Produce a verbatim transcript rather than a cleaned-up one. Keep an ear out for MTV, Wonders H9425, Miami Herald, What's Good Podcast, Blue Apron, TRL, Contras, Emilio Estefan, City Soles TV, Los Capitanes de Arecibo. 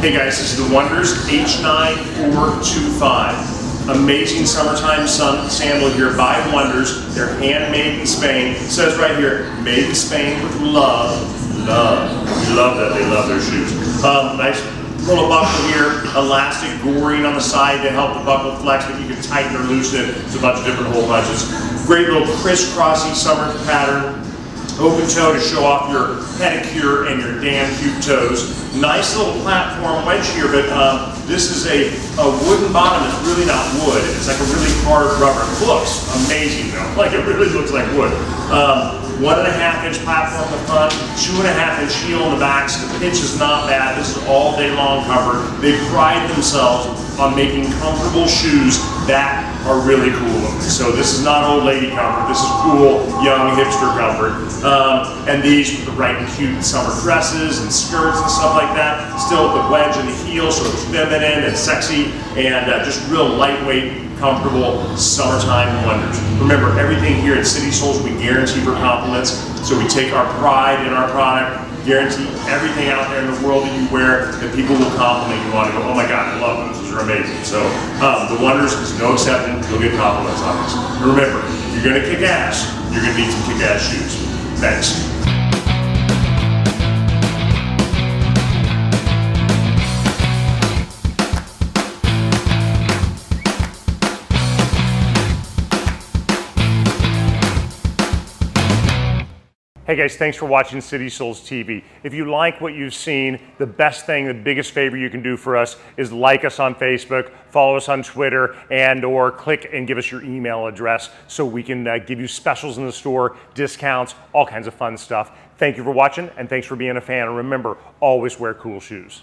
Hey guys, this is the Wonders H nine four two five. Amazing summertime sun sandal here by Wonders. They're handmade in Spain. It says right here, made in Spain with love. Love. We love that they love their shoes. Um, nice little buckle here, elastic goring on the side to help the buckle flex, but you can tighten or loosen it. It's a bunch of different hole punches. Great little crisscrossy summer pattern. Open toe to show off your pedicure and your damn cute toes. Nice little platform wedge here, but uh, this is a, a wooden bottom that's really not wood. It's like a really hard rubber. It looks amazing though, like it really looks like wood. Um, one and a half inch platform in the front, two and a half inch heel in the back, so the pitch is not bad. This is all day long cover. They pride themselves on making comfortable shoes that are really cool looking. So this is not old lady comfort, this is cool, young, hipster comfort. Um, and these with the right and cute summer dresses and skirts and stuff like that. Still with the wedge and the heel, so it's feminine and sexy and uh, just real lightweight, comfortable summertime wonders. Remember, everything here at City Soles, we guarantee for compliments. So we take our pride in our product, guarantee everything out there in the world that you wear, and people will compliment you on it. Go, oh my God, I love them. Those are amazing. So um, the Wonders is no exception. You'll get compliments on this. And remember, if you're going to kick ass, you're going to need some kick-ass shoes. Thanks. Hey guys, thanks for watching City Soles T V. If you like what you've seen, the best thing, the biggest favor you can do for us is like us on Facebook, follow us on Twitter, and or click and give us your email address so we can uh, give you specials in the store, discounts, all kinds of fun stuff. Thank you for watching and thanks for being a fan. And remember, always wear cool shoes.